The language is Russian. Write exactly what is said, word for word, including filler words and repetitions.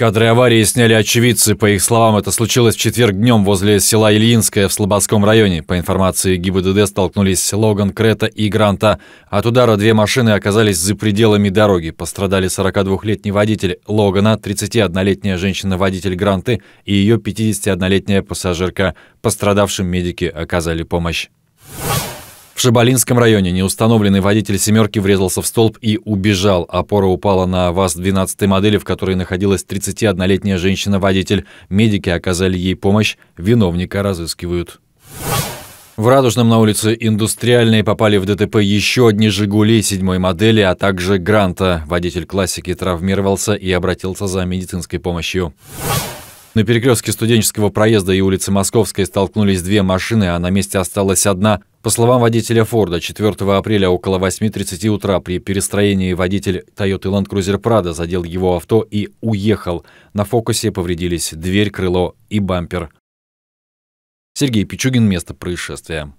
Кадры аварии сняли очевидцы. По их словам, это случилось в четверг днем возле села Ильинское в Слободском районе. По информации ГИБДД, столкнулись Логан, Крета и Гранта. От удара две машины оказались за пределами дороги. Пострадали сорокадвухлетний водитель Логана, тридцатиоднолетняя женщина-водитель Гранты и ее пятидесятиоднолетняя пассажирка. Пострадавшим медики оказали помощь. В Шабалинском районе неустановленный водитель «семерки» врезался в столб и убежал. Опора упала на ВАЗ двенадцатой модели, в которой находилась тридцатиоднолетняя женщина-водитель. Медики оказали ей помощь, виновника разыскивают. В Радужном на улице Индустриальной попали в ДТП еще одни «Жигули» седьмой модели, а также «Гранта». Водитель «Классики» травмировался и обратился за медицинской помощью. На перекрестке Студенческого проезда и улицы Московской столкнулись две машины, а на месте осталась одна. По словам водителя «Форда», четвёртого апреля около восьми тридцати утра при перестроении водитель «Тойоты Land Cruiser Prado» задел его авто и уехал. На «Фокусе» повредились дверь, крыло и бампер. Сергей Пичугин, место происшествия.